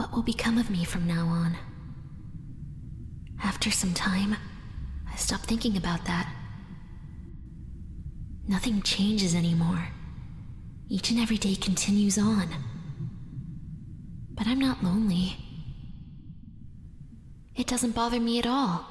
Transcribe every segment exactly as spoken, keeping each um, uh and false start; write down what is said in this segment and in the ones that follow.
What will become of me from now on? After some time, I stopped thinking about that. Nothing changes anymore. Each and every day continues on. But I'm not lonely. It doesn't bother me at all.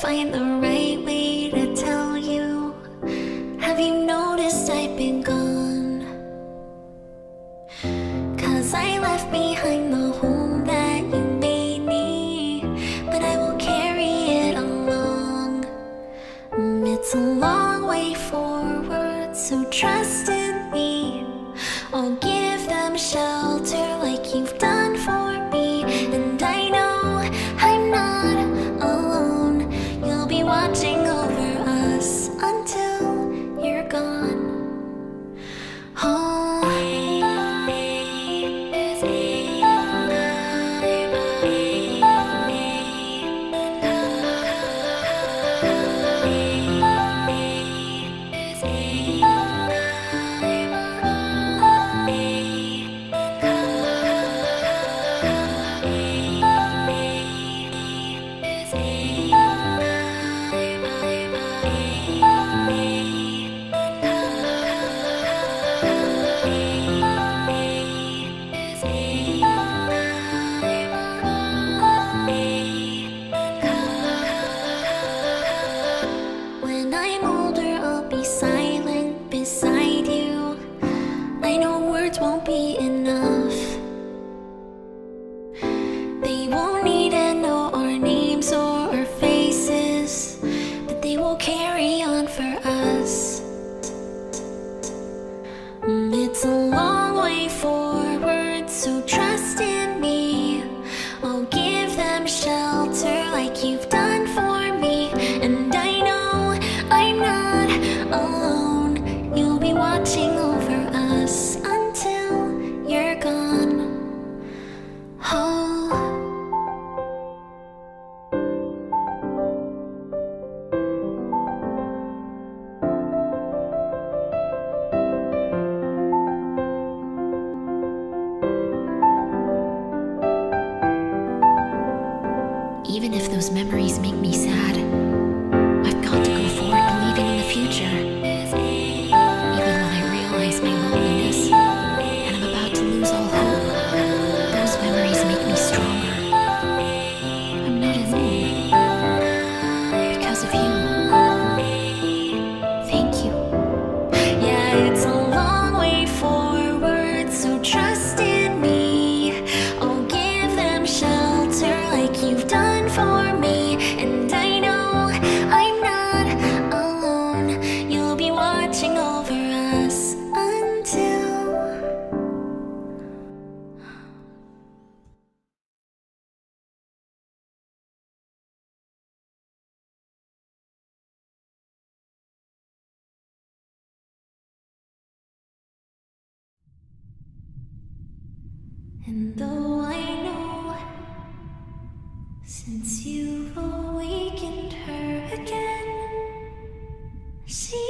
Find the right way to tell you. Have you noticed I've been gone? 'Cause I left behind the home that you made me, but I will carry it along. It's a long way forward, so trust in me. I'll give them shelter like you've done for me, and I know I'm not watching over us until you're gone. Oh, won't be enough. They won't need to know our names or our faces, but they will carry on for us. It's a long way forward, so trust in me. I'll give them shelter like you've done for me, and I know I'm not alone. You'll be watching over us . Even if those memories make me sad, I've got to go forward believing in the future. Even when I realize my loneliness and I'm about to lose all hope, those memories make me stronger. I'm not alone because of you. Thank you. Yeah, it's a long way forward, so trust in me. I'll give them shelter like you've done for me, and I know I'm not alone. You'll be watching over us until and though I since you've awakened her again, she